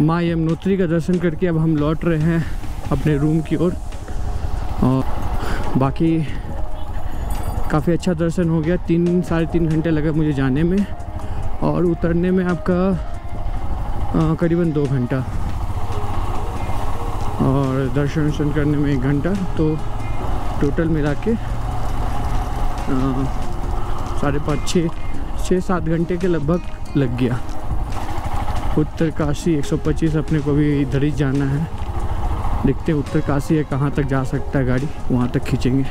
माँ यमुनोत्री का दर्शन करके अब हम लौट रहे हैं अपने रूम की ओर और बाकी काफ़ी अच्छा दर्शन हो गया। 3 साढ़े 3 घंटे लगा मुझे जाने में और उतरने में आपका करीबन 2 घंटा और दर्शन वर्शन करने में 1 घंटा, तो टोटल मिला के साढ़े पाँच छः सात घंटे के लगभग लग गया। उत्तरकाशी 125 अपने को भी इधर ही जाना है, देखते हैं उत्तरकाशी है कहाँ तक जा सकता है गाड़ी, वहाँ तक खींचेंगे।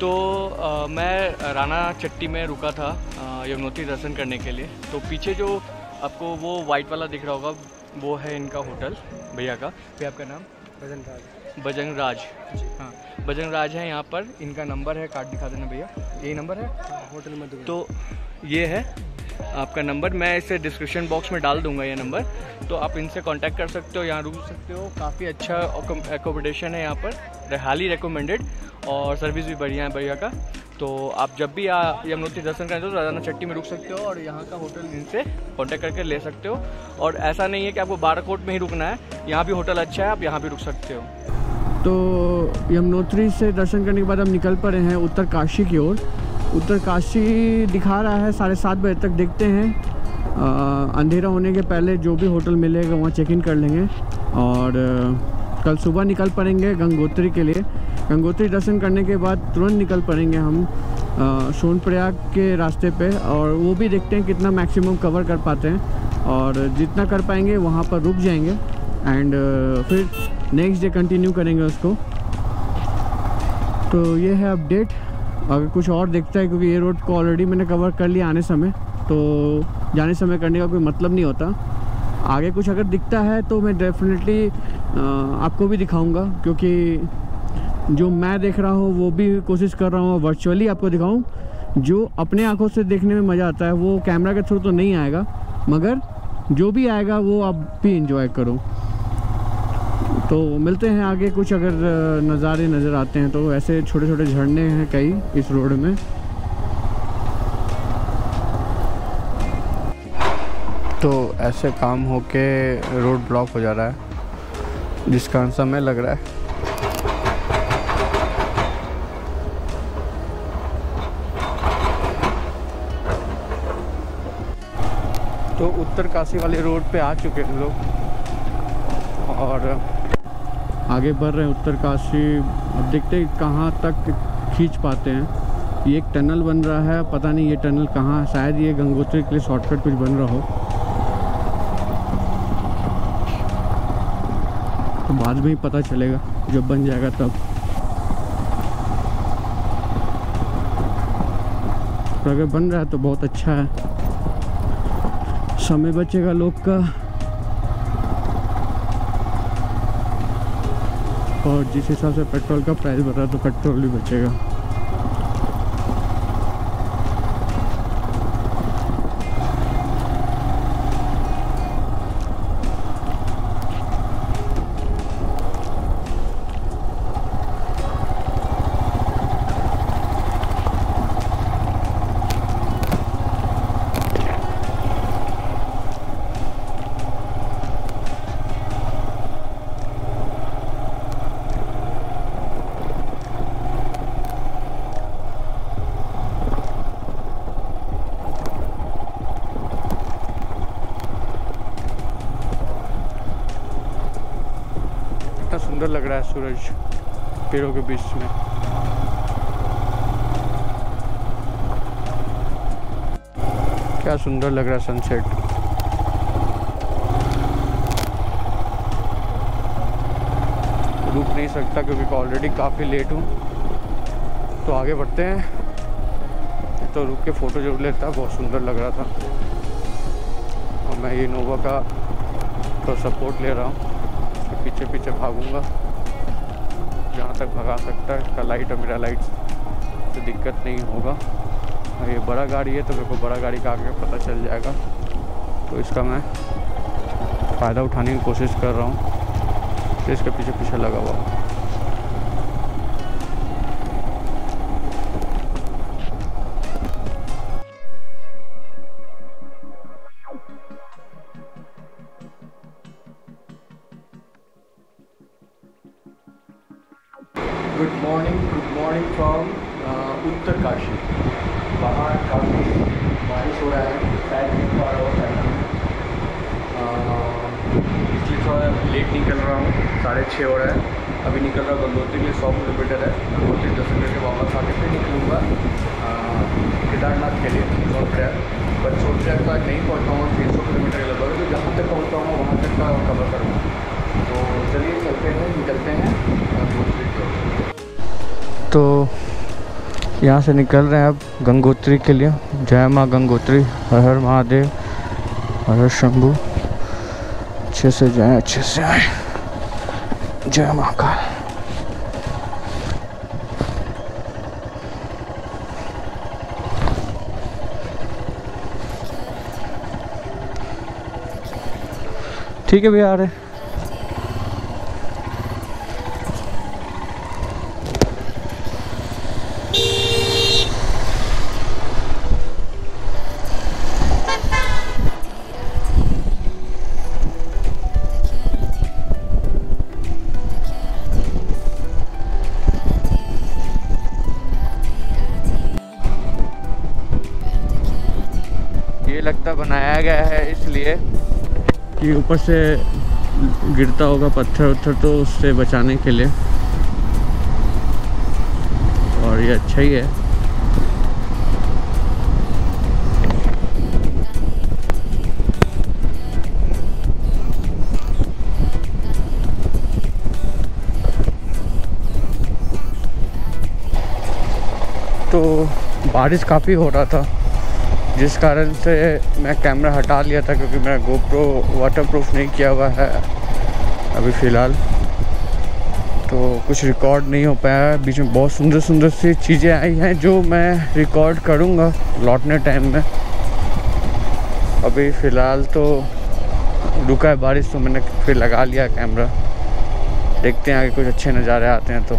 तो मैं राणा चट्टी में रुका था यमुनोत्री दर्शन करने के लिए। तो पीछे जो आपको वो वाइट वाला दिख रहा होगा वो है इनका होटल भैया का। भैया आपका नाम? बजरंगराज। बजरंगराज जी हाँ, बजरंगराज है यहाँ पर। इनका नंबर है, कार्ड दिखा देना भैया, यही नंबर है होटल में। तो ये है आपका नंबर, मैं इसे डिस्क्रिप्शन बॉक्स में डाल दूंगा ये नंबर, तो आप इनसे कांटेक्ट कर सकते हो, यहाँ रुक सकते हो। काफ़ी अच्छा एकोमोडेशन है यहाँ पर, हाईली रिकमेंडेड, और सर्विस भी बढ़िया है भैया का। तो आप जब भी यमुनोत्री दर्शन करें तो राना चट्टी में रुक सकते हो और यहाँ का होटल इनसे कांटेक्ट करके ले सकते हो। और ऐसा नहीं है कि आपको बाराकोट में ही रुकना है, यहाँ भी होटल अच्छा है, आप यहाँ भी रुक सकते हो। तो यमुनोत्री से दर्शन करने के बाद हम निकल पड़े हैं उत्तरकाशी की ओर। उत्तरकाशी दिखा रहा है 7:30 बजे तक, देखते हैं अंधेरा होने के पहले जो भी होटल मिलेगा वहाँ चेक इन कर लेंगे और कल सुबह निकल पड़ेंगे गंगोत्री के लिए। गंगोत्री दर्शन करने के बाद तुरंत निकल पड़ेंगे हम सोनप्रयाग के रास्ते पे, और वो भी देखते हैं कितना मैक्सिमम कवर कर पाते हैं, और जितना कर पाएंगे वहाँ पर रुक जाएंगे एंड फिर नेक्स्ट डे कंटिन्यू करेंगे उसको। तो ये है अपडेट, अगर कुछ और देखता है क्योंकि ये रोड को ऑलरेडी मैंने कवर कर लिया आने समय, तो जाने समय करने का कोई मतलब नहीं होता। आगे कुछ अगर दिखता है तो मैं डेफिनेटली आपको भी दिखाऊंगा, क्योंकि जो मैं देख रहा हूँ वो भी कोशिश कर रहा हूँ वर्चुअली आपको दिखाऊँ। जो अपने आंखों से देखने में मज़ा आता है वो कैमरा के थ्रू तो नहीं आएगा, मगर जो भी आएगा वो आप भी इंजॉय करो। तो मिलते हैं आगे, कुछ अगर नज़ारे नज़र आते हैं तो। ऐसे छोटे छोटे झरने हैं कई इस रोड में। तो ऐसे काम होके रोड ब्लॉक हो जा रहा है जिसका समय लग रहा है। तो उत्तरकाशी वाले रोड पे आ चुके हैं लोग और आगे बढ़ रहे हैं उत्तरकाशी। अब देखते हैं कहाँ तक खींच पाते हैं। ये एक टनल बन रहा है, पता नहीं ये टनल कहाँ है, शायद ये गंगोत्री के लिए शॉर्टकट कुछ बन रहा हो, तो बाद में ही पता चलेगा जब बन जाएगा तब। तो अगर बन रहा है तो बहुत अच्छा है, समय बचेगा लोग का। और जिस हिसाब से पेट्रोल का प्राइस बढ़ रहा है तो पेट्रोल भी बचेगा। लग रहा है सूरज पेड़ों के बीच में। क्या सुंदर लग रहा है सनसेट। रुक नहीं सकता क्योंकि ऑलरेडी काफ़ी लेट हूँ, तो आगे बढ़ते हैं। तो रुक के फोटो जरूर लेता, बहुत सुंदर लग रहा था। और मैं इनोवा का तो सपोर्ट ले रहा हूँ, पीछे पीछे भागूंगा जहाँ तक भगा सकता है। इसका लाइट और मेरा लाइट तो दिक्कत नहीं होगा, और ये बड़ा गाड़ी है तो मेरे को बड़ा गाड़ी का आगे पता चल जाएगा, तो इसका मैं फ़ायदा उठाने की कोशिश कर रहा हूँ। तो इसके पीछे पीछे लगा हुआ हूँ। Good morning from Uttarkashi. वहाँ काफ़ी बारिश हो रहा है, शायद नहीं पा रहा हो टाइम, इसलिए थोड़ा लेट निकल रहा हूँ। 6:30 हो रहा है, अभी निकल रहा हूँ। गंगोत्री में 100 किलोमीटर है, गंगोत्री 10 मिनट में वापस आने पर निकलूँगा केदारनाथ के लिए। सोन प्रयाग पर सोन प्रयाग तक नहीं पहुँचा हूँ, 300 किलोमीटर लगभग, तो जहाँ तक पहुँचा हूँ वहाँ तक का कवर करूँगा। तो चलिए निकलते हैं। तो यहाँ से निकल रहे हैं अब गंगोत्री के लिए। जय माँ गंगोत्री, हर हर महादेव, हर हर शंभू। अच्छे से जाए, अच्छे से आए, जय माँ का। ठीक है भैया, आ रहे। लगता बनाया गया है इसलिए कि ऊपर से गिरता होगा पत्थर उत्थर, तो उससे बचाने के लिए। और ये अच्छा ही है। तो बारिश काफ़ी हो रहा था, जिस कारण से मैं कैमरा हटा लिया था, क्योंकि मेरा GoPro वाटरप्रूफ नहीं किया हुआ है अभी फ़िलहाल, तो कुछ रिकॉर्ड नहीं हो पाया है। बीच में बहुत सुंदर सुंदर सी चीज़ें आई हैं जो मैं रिकॉर्ड करूँगा लौटने टाइम में। अभी फ़िलहाल तो रुका है बारिश, तो मैंने फिर लगा लिया कैमरा। देखते हैं आगे कुछ अच्छे नज़ारे आते हैं तो।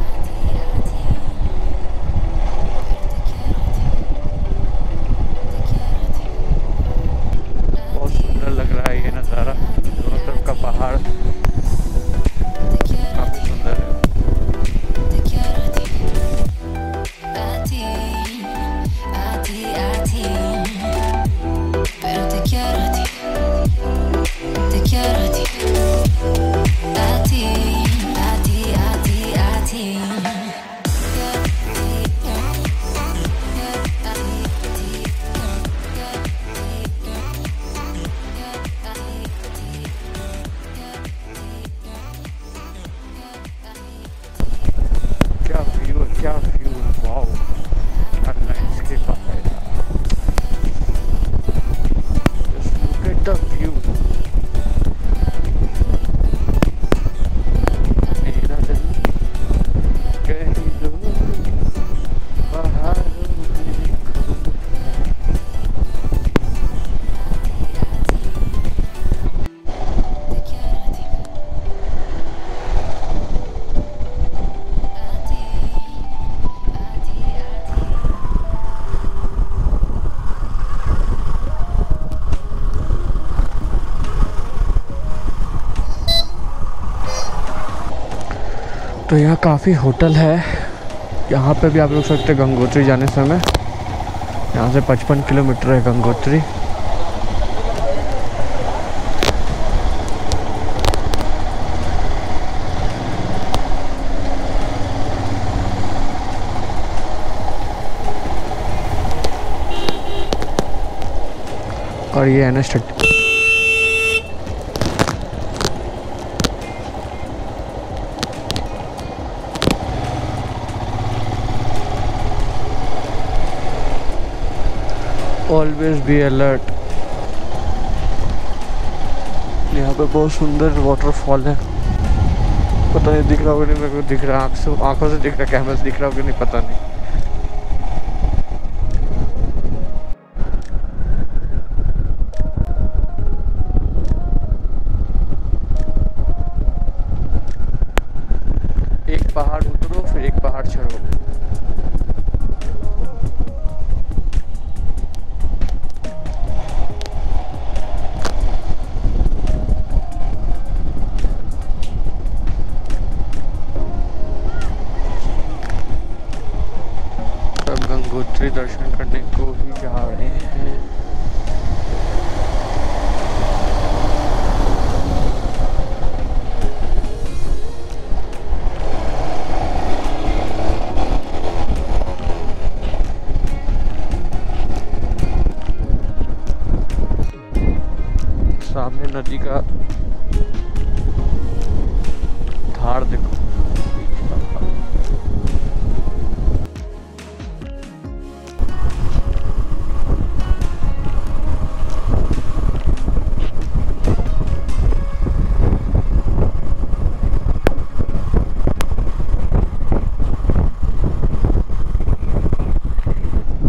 तो यहाँ काफ़ी होटल है, यहाँ पे भी आप रुक सकते हैं गंगोत्री जाने समय। यहाँ से 55 किलोमीटर है गंगोत्री। और ये NH-30 ऑलवेज बी अलर्ट। यहाँ पे बहुत सुंदर वाटरफॉल है, पता नहीं दिख रहा होगा, नहीं मेरे को दिख रहा, आँखों से दिख रहा, कैमरे से दिख रहा होगा, नहीं पता नहीं। एक पहाड़ उतरो फिर एक पहाड़ चढ़ो। यामुनोत्री दर्शन करने को ही जा रहे हैं। सामने नदी का धार देखो।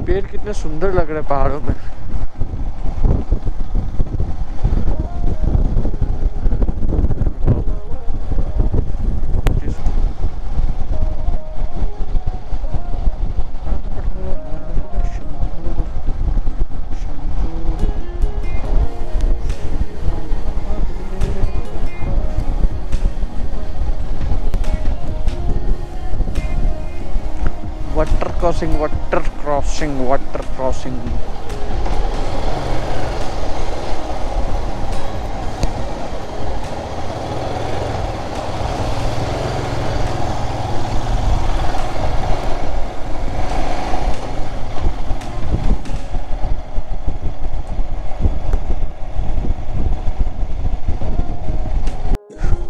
पेड़ कितने सुंदर लग रहे हैं पहाड़ों में। वाटर क्रॉसिंग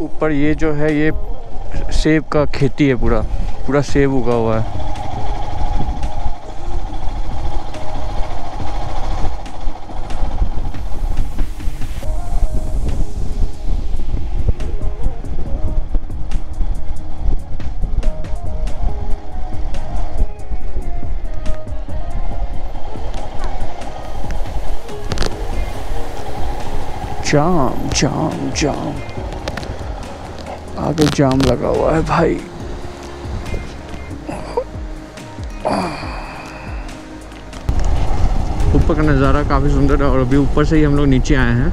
ऊपर ये जो है ये सेब का खेती है, पूरा सेब उगा हुआ है। जाम आगे जाम लगा हुआ है भाई। ऊपर का नज़ारा काफ़ी सुंदर है और अभी ऊपर से ही हम लोग नीचे आए हैं।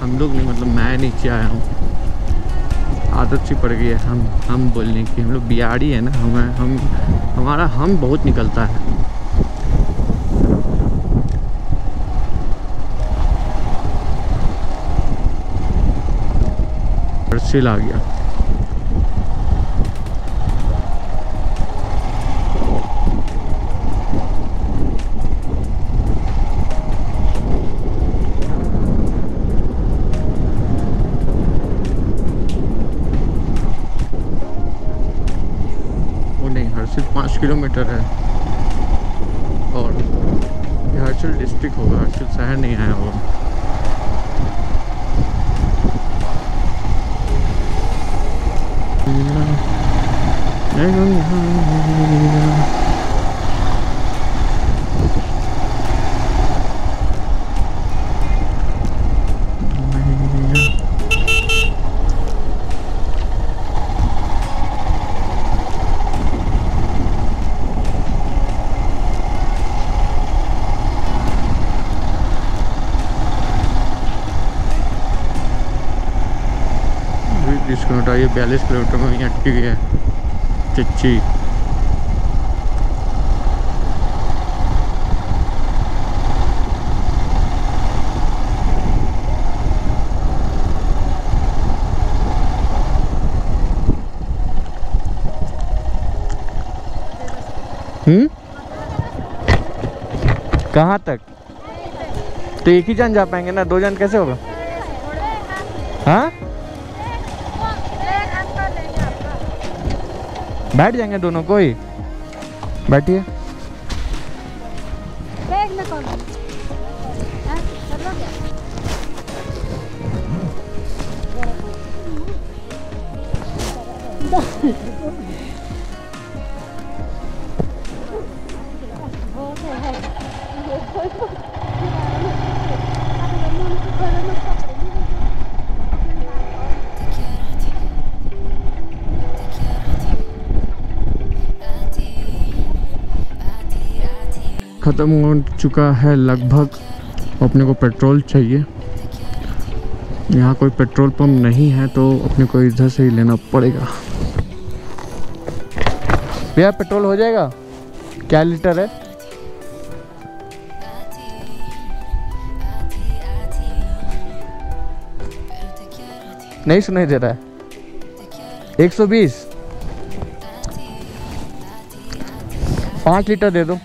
हम लोग नहीं, मतलब मैं नीचे आया हूँ। आदत सी पड़ गई है हम बोलने की। हम लोग बिहारी है ना, हमारा बहुत निकलता है। सेल आ गया। वो नहीं, हरसिल 5 किलोमीटर है और ये हरसिल डिस्ट्रिक्ट होगा, हरसिल शहर नहीं आया होगा। ये 42 किलोमीटर में यहाँ अटकी गई है चच्ची। कहाँ तक? तो एक ही जन जा पाएंगे ना, 2 जन कैसे होगा? हाँ, बैठ जाएंगे दोनों को ही। बैठिए, ख़त्म हो चुका है लगभग। अपने को पेट्रोल चाहिए, यहाँ कोई पेट्रोल पंप नहीं है तो अपने को इधर से ही लेना पड़ेगा। भैया पेट्रोल हो जाएगा? क्या लीटर है? 120। 5 लीटर दे दो।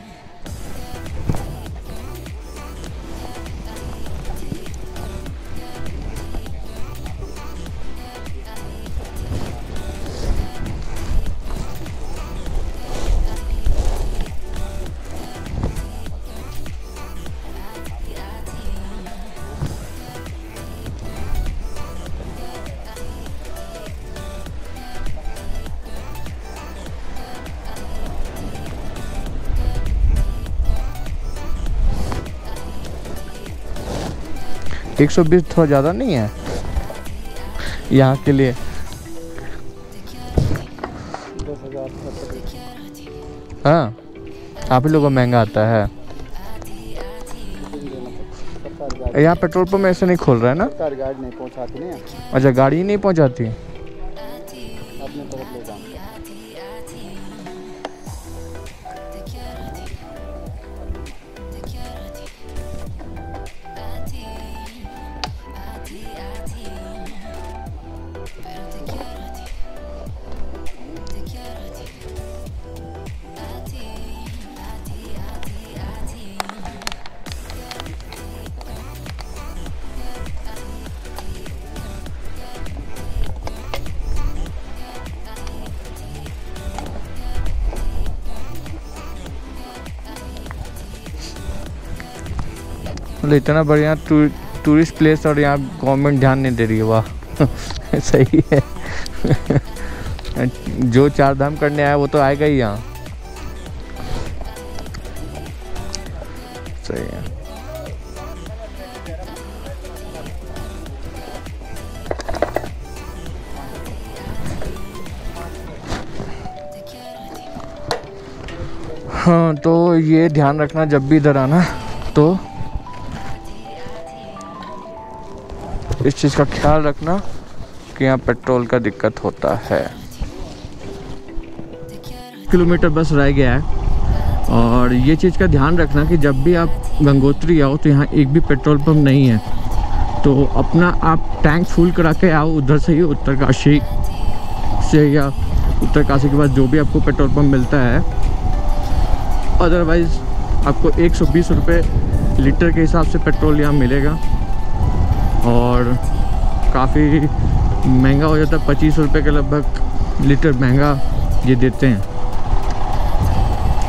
एक 120 थोड़ा ज़्यादा नहीं है यहाँ के लिए? 10,000 हाँ, आप ही लोगों को महंगा आता है। यहाँ पेट्रोल पंप ऐसे नहीं खोल रहा है ना? गाड़ी नहीं पहुँचाती नहीं। अच्छा, गाड़ी नहीं पहुँचाती। इतना बढ़िया टूरिस्ट प्लेस और यहाँ गवर्नमेंट ध्यान नहीं दे रही है। वाह सही है। जो चार धाम करने आया वो तो आएगा ही यहाँ। सही है। हाँ, तो ये ध्यान रखना जब भी इधर आना तो इस चीज़ का ख्याल रखना कि यहाँ पेट्रोल का दिक्कत होता है। किलोमीटर बस रह गया है और ये चीज़ का ध्यान रखना कि जब भी आप गंगोत्री आओ तो यहाँ एक भी पेट्रोल पंप नहीं है, तो अपना आप टैंक फुल करा के आओ। उधर से ही उत्तरकाशी से या उत्तरकाशी के बाद जो भी आपको पेट्रोल पंप मिलता है, अदरवाइज़ आपको 120 रुपये लीटर के हिसाब से पेट्रोल यहाँ मिलेगा और काफ़ी महंगा हो जाता है। 25 रुपये के लगभग लीटर महंगा ये देते हैं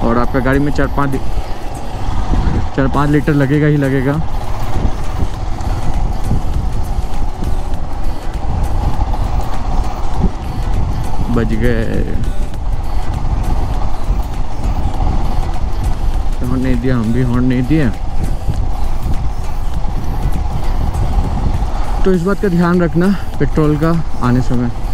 और आपका गाड़ी में 4-5 लीटर लगेगा ही लगेगा। बच गए, हॉर्न नहीं दिया, हम भी हॉर्न नहीं दिए। तो इस बात का ध्यान रखना पेट्रोल का आने समय।